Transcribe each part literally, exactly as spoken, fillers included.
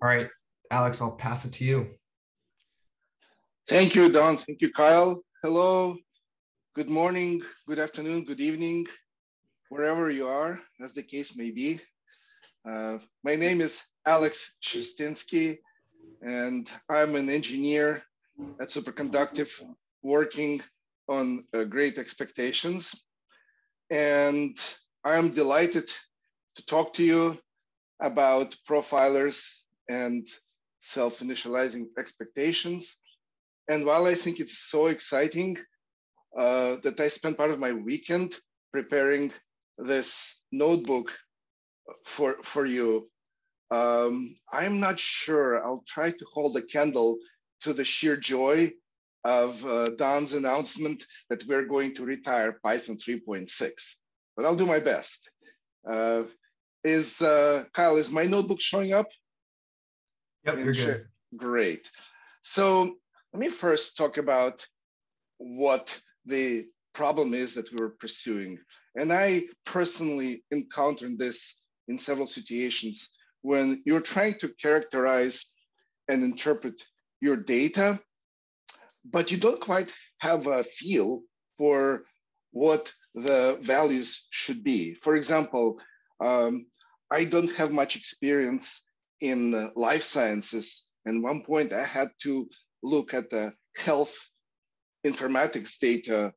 All right, Alex, I'll pass it to you. Thank you, Don. Thank you, Kyle. Hello. Good morning, good afternoon, good evening, wherever you are, as the case may be. Uh, my name is Alex Sherstinsky, and I'm an engineer at Superconductive working on uh, Great Expectations. And I'm delighted to talk to you about profilers and self-initializing expectations. And while I think it's so exciting uh, that I spent part of my weekend preparing this notebook for, for you, um, I'm not sure I'll try to hold a candle to the sheer joy of uh, Don's announcement that we're going to retire Python three point six, but I'll do my best. Uh, is uh, Kyle, is my notebook showing up? Yep, you're good. Great. So let me first talk about what the problem is that we were pursuing. And I personally encountered this in several situations when you're trying to characterize and interpret your data, but you don't quite have a feel for what the values should be. For example, um, I don't have much experience in uh, life sciences. And one point I had to look at the health informatics data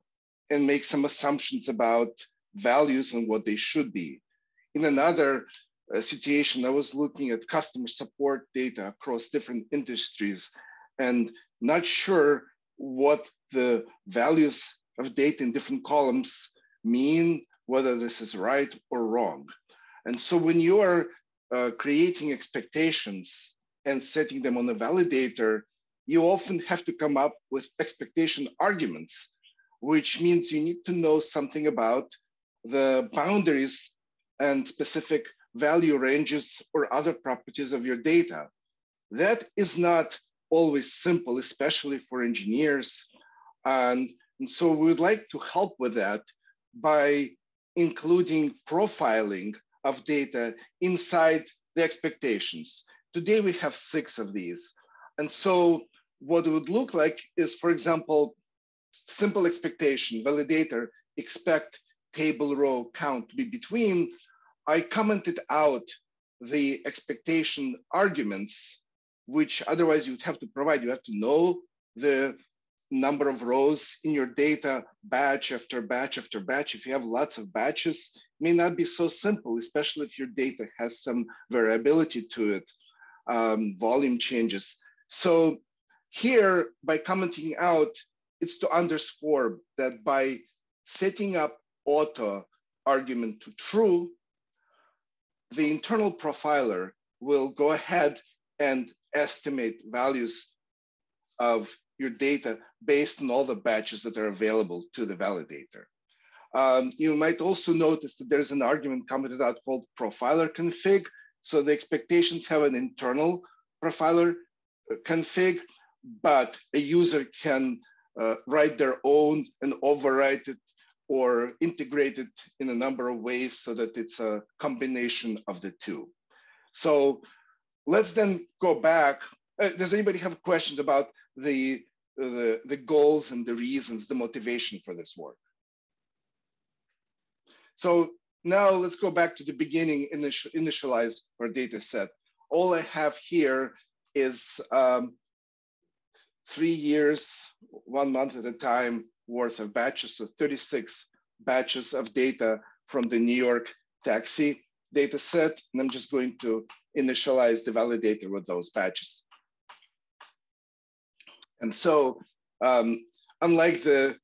and make some assumptions about values and what they should be. In another uh, situation, I was looking at customer support data across different industries and not sure what the values of data in different columns mean, whether this is right or wrong. And so when you are uh, creating expectations and setting them on a validator, you often have to come up with expectation arguments, which means you need to know something about the boundaries and specific value ranges or other properties of your data. That is not always simple, especially for engineers. And, and so we would like to help with that by including profiling of data inside the expectations. Today we have six of these. And so what it would look like is, for example, simple expectation, validator, expect table row count to be between. I commented out the expectation arguments, which otherwise you'd have to provide. You have to know the number of rows in your data, batch after batch after batch. If you have lots of batches, it may not be so simple, especially if your data has some variability to it, um, volume changes. So here, by commenting out, it's to underscore that by setting up auto argument to true, the internal profiler will go ahead and estimate values of your data based on all the batches that are available to the validator. Um, you might also notice that there's an argument commented out called profiler config. So the expectations have an internal profiler config, but a user can uh, write their own and overwrite it or integrate it in a number of ways so that it's a combination of the two. So let's then go back. Uh, does anybody have questions about the, uh, the, the goals and the reasons, the motivation for this work? So now let's go back to the beginning, initial, initialize our data set. All I have here is um, three years, one month at a time worth of batches, so thirty-six batches of data from the New York taxi data set. And I'm just going to initialize the validator with those batches. And so um, unlike the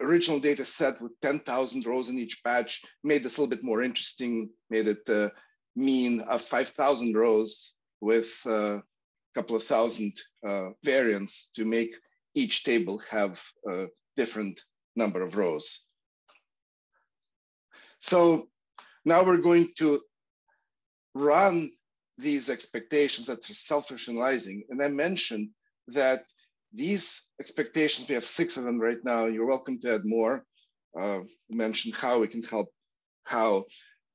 original data set with ten thousand rows in each batch, made this a little bit more interesting, made it a uh, mean of five thousand rows with uh, couple of thousand uh, variants to make each table have a different number of rows. So now we're going to run these expectations that are self-initializing. And I mentioned that these expectations, we have six of them right now. You're welcome to add more. Uh, mentioned how we can help, how.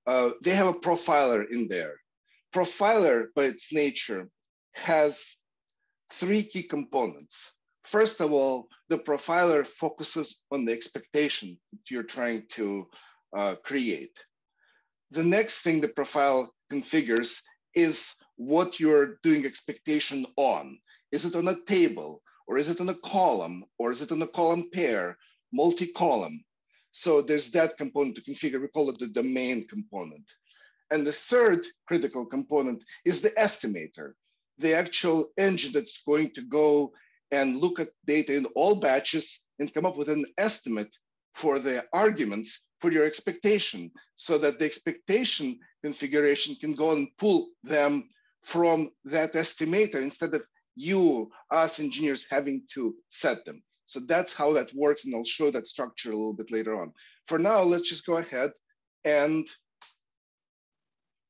Uh, they have a profiler in there. Profiler by its nature has three key components. First of all, the profiler focuses on the expectation that you're trying to uh, create. The next thing the profile configures is what you're doing expectation on. Is it on a table, or is it on a column, or is it on a column pair, multi-column? So there's that component to configure. We call it the domain component. And the third critical component is the estimator, the actual engine that's going to go and look at data in all batches and come up with an estimate for the arguments for your expectation, so that the expectation configuration can go and pull them from that estimator instead of you, us engineers, having to set them. So that's how that works, and I'll show that structure a little bit later on. For now, let's just go ahead and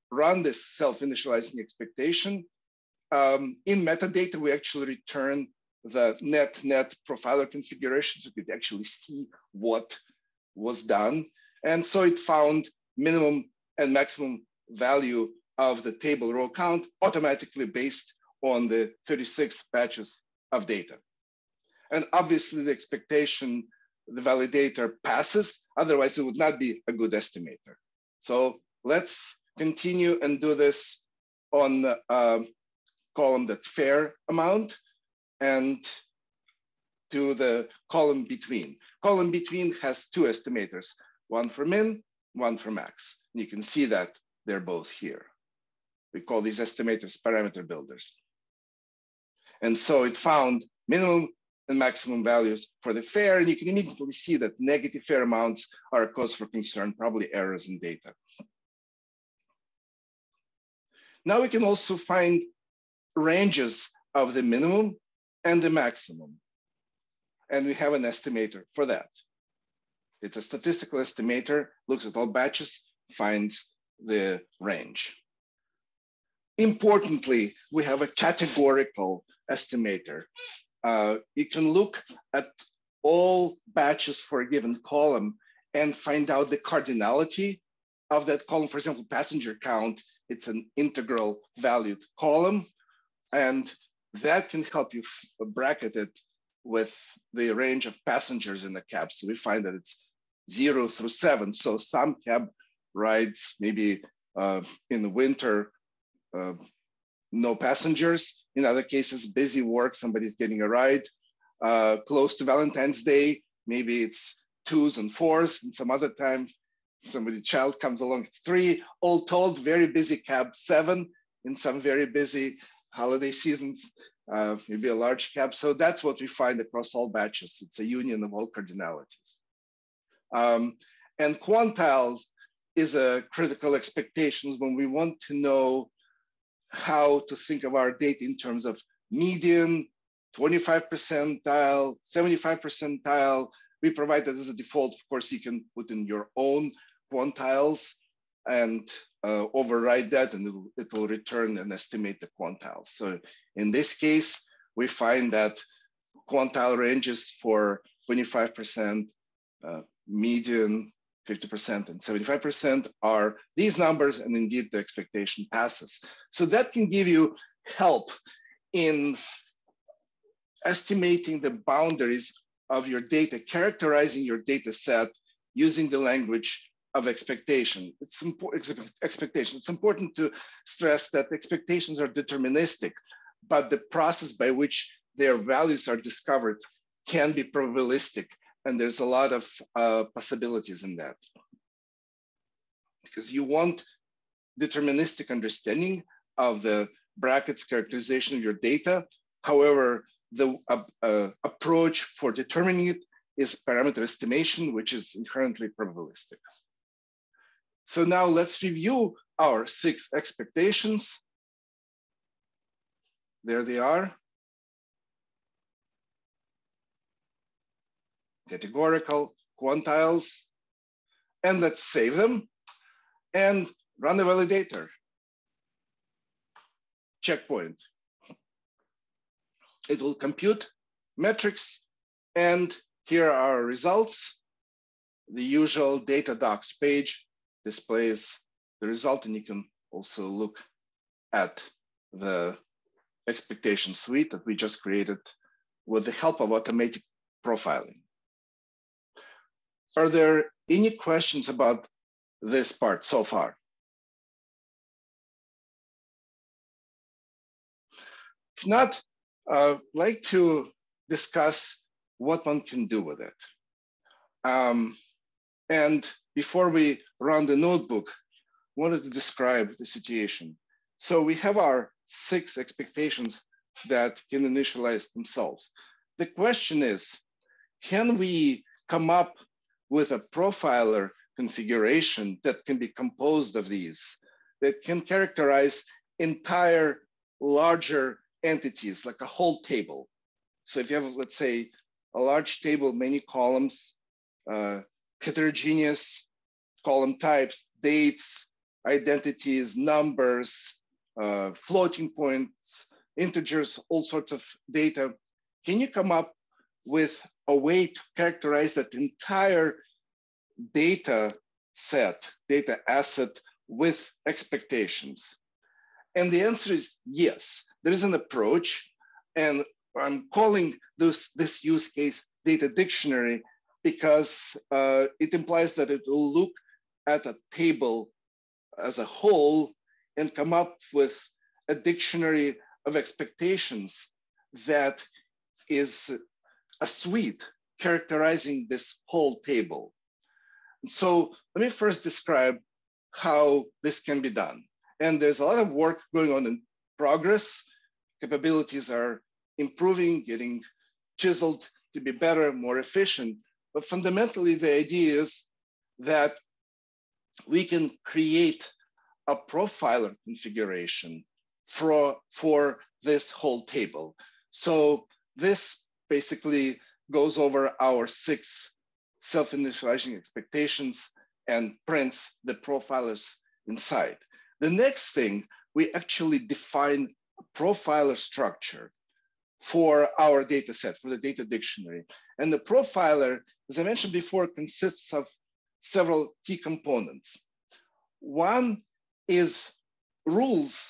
run this self-initializing expectation. Um, in metadata, we actually return the net net profiler configuration, so you could actually see what was done. And so it found minimum and maximum value of the table row count automatically based on the thirty-six batches of data. And obviously the expectation, the validator passes, otherwise it would not be a good estimator. So let's continue and do this on the uh, column that fair amount and to the column between. Column between has two estimators, one for min, one for max. And you can see that they're both here. We call these estimators parameter builders. And so it found minimum and maximum values for the fair, and you can immediately see that negative fair amounts are a cause for concern, probably errors in data. Now we can also find ranges of the minimum and the maximum. And we have an estimator for that. It's a statistical estimator, looks at all batches, finds the range. Importantly, we have a categorical estimator. Uh, you can look at all batches for a given column and find out the cardinality of that column. For example, passenger count, it's an integral valued column, and that can help you bracket it with the range of passengers in the cab. So we find that it's zero through seven. So some cab rides maybe uh, in the winter, uh, no passengers. In other cases, busy work, somebody's getting a ride. Uh, close to Valentine's Day, maybe it's twos and fours, and some other times somebody's child comes along, it's three. All told, very busy cab, seven. In some very busy holiday seasons, uh, maybe a large cab. So that's what we find across all batches. It's a union of all cardinalities. Um, and quantiles is a critical expectations when we want to know how to think of our data in terms of median, twenty-five percentile, seventy-five percentile. We provide that as a default. Of course, you can put in your own quantiles and uh, override that, and it will, it will return and estimate the quantiles. So in this case, we find that quantile ranges for twenty-five percent, uh, median, fifty percent and seventy-five percent are these numbers, and indeed the expectation passes. So that can give you help in estimating the boundaries of your data, characterizing your data set using the language of expectation. It's important, expectation. It's important to stress that expectations are deterministic, but the process by which their values are discovered can be probabilistic. And there's a lot of uh, possibilities in that, because you want deterministic understanding of the brackets characterization of your data. However, the uh, uh, approach for determining it is parameter estimation, which is inherently probabilistic. So now let's review our six expectations. There they are. Categorical, quantiles, and let's save them and run the validator. Checkpoint. It will compute metrics, and here are our results. The usual data docs page displays the result, and you can also look at the expectation suite that we just created with the help of automatic profiling. Are there any questions about this part so far? If not, I'd like to discuss what one can do with it. Um, and before we run the notebook, I wanted to describe the situation. So we have our six expectations that can initialize themselves. The question is, can we come up with a profiler configuration that can be composed of these, that can characterize entire larger entities, like a whole table? So if you have, let's say, a large table, many columns, uh, heterogeneous column types, dates, identities, numbers, uh, floating points, integers, all sorts of data, can you come up with a way to characterize that entire data set, data asset with expectations? And the answer is yes. There is an approach, and I'm calling this, this use case data dictionary because uh, it implies that it will look at a table as a whole and come up with a dictionary of expectations that is a suite characterizing this whole table. So let me first describe how this can be done. And there's a lot of work going on in progress. Capabilities are improving, getting chiseled to be better, more efficient. But fundamentally, the idea is that we can create a profiler configuration for, for this whole table. So this basically goes over our six self-initializing expectations and prints the profilers inside. The next thing, we actually define a profiler structure for our data set, for the data dictionary. And the profiler, as I mentioned before, consists of several key components. One is rules,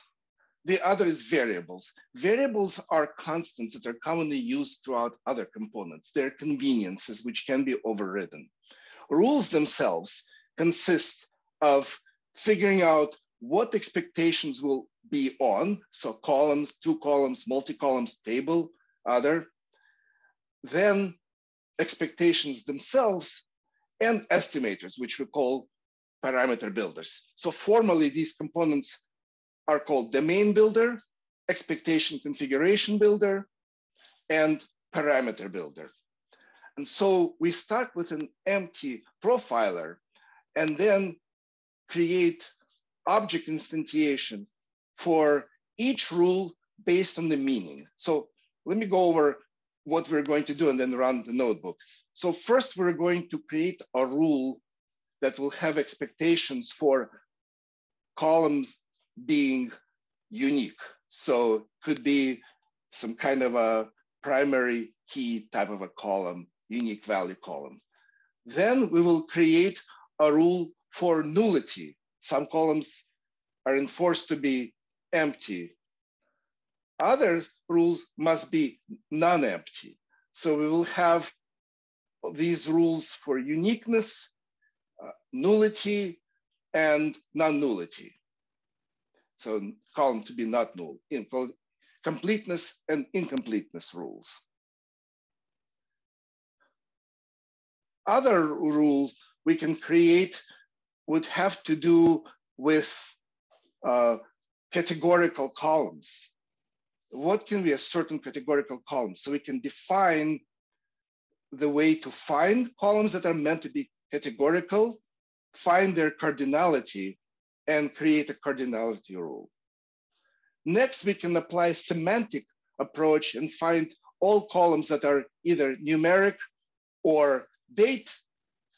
the other is variables. Variables are constants that are commonly used throughout other components. They're conveniences which can be overridden. Rules themselves consist of figuring out what expectations will be on, so columns, two columns, multi-columns, table, other, then expectations themselves, and estimators, which we call parameter builders. So formally, these components are called domain builder, expectation configuration builder, and parameter builder. And so we start with an empty profiler and then create object instantiation for each rule based on the meaning. So let me go over what we're going to do and then run the notebook. So first, we're going to create a rule that will have expectations for columns being unique. So it could be some kind of a primary key type of a column, unique value column. Then we will create a rule for nullity. Some columns are enforced to be empty. Other rules must be non-empty. So we will have these rules for uniqueness, uh, nullity, and non-nullity. So column to be not null, in, completeness and incompleteness rules. Other rule we can create would have to do with uh, categorical columns. What can we assert in categorical columns? So we can define the way to find columns that are meant to be categorical, find their cardinality, and create a cardinality rule. Next, we can apply a semantic approach and find all columns that are either numeric or date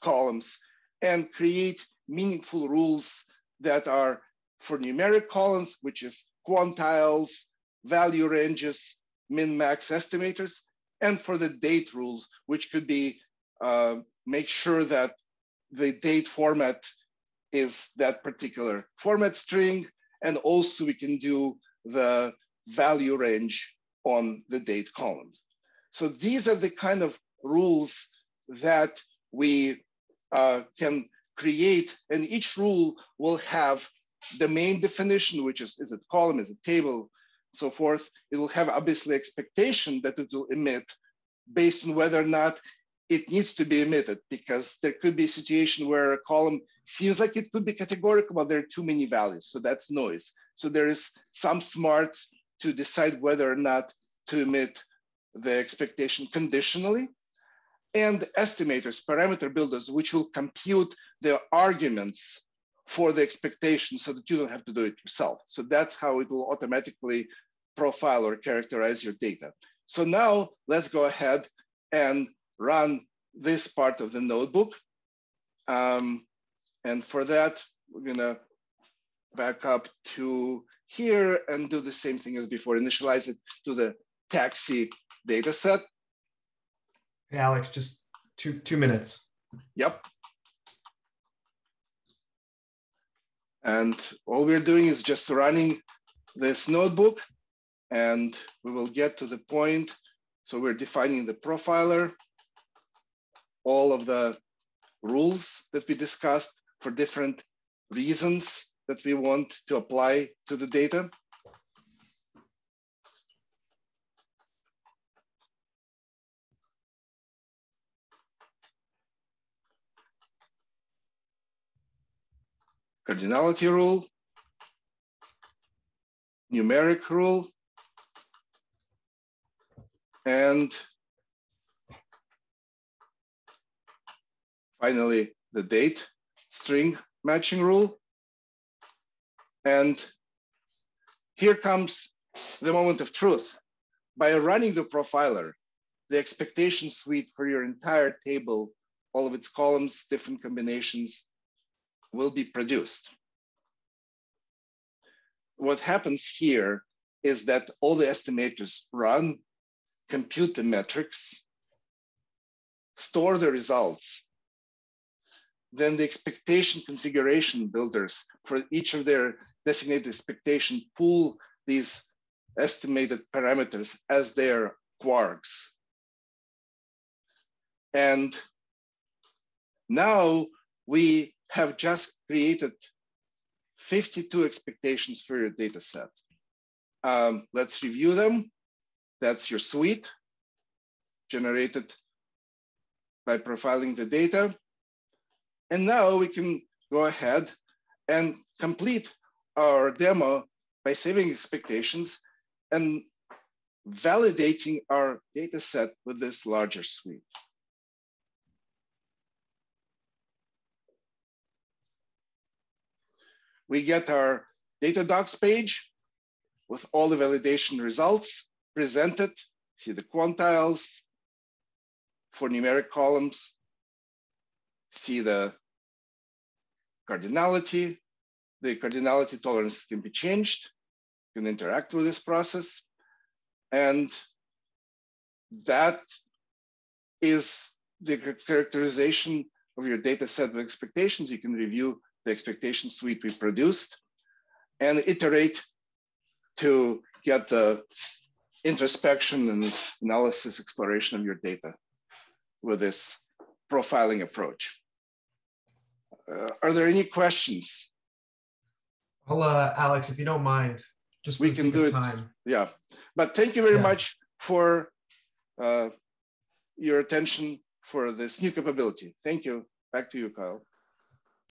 columns and create meaningful rules that are for numeric columns, which is quantiles, value ranges, min-max estimators, and for the date rules, which could be uh, make sure that the date format is that particular format string. And also we can do the value range on the date column. So these are the kind of rules that we uh, can create, and each rule will have the main definition, which is, is it column, is it table, so forth. It will have obviously expectation that it will emit based on whether or not it needs to be emitted, because there could be a situation where a column seems like it could be categorical, but there are too many values, so that's noise. So there is some smarts to decide whether or not to emit the expectation conditionally. And estimators, parameter builders, which will compute the arguments for the expectation so that you don't have to do it yourself. So that's how it will automatically profile or characterize your data. So now let's go ahead and run this part of the notebook. Um, and for that, we're gonna back up to here and do the same thing as before, initialize it to the taxi data set. Hey, Alex, just two, two minutes. Yep. And all we're doing is just running this notebook, and we will get to the point. So we're defining the profiler, all of the rules that we discussed for different reasons that we want to apply to the data. Cardinality rule, numeric rule, and finally the date string matching rule. And here comes the moment of truth. By running the profiler, the expectation suite for your entire table, all of its columns, different combinations, will be produced. What happens here is that all the estimators run, compute the metrics, store the results. Then the expectation configuration builders for each of their designated expectation pull these estimated parameters as their quarks. And now we have just created fifty-two expectations for your data set. Um, let's review them. That's your suite generated by profiling the data. And now we can go ahead and complete our demo by saving expectations and validating our data set with this larger suite. We get our Datadocs page with all the validation results presented. See the quantiles for numeric columns. See the cardinality. The cardinality tolerance can be changed. You can interact with this process. And that is the characterization of your data set with expectations. You can review the expectation suite we produced, and iterate to get the introspection and analysis exploration of your data with this profiling approach. Uh, are there any questions? Well, uh, Alex, if you don't mind, just we can do it. Time. Yeah, but thank you very yeah. much for uh, your attention for this new capability. Thank you. Back to you, Kyle.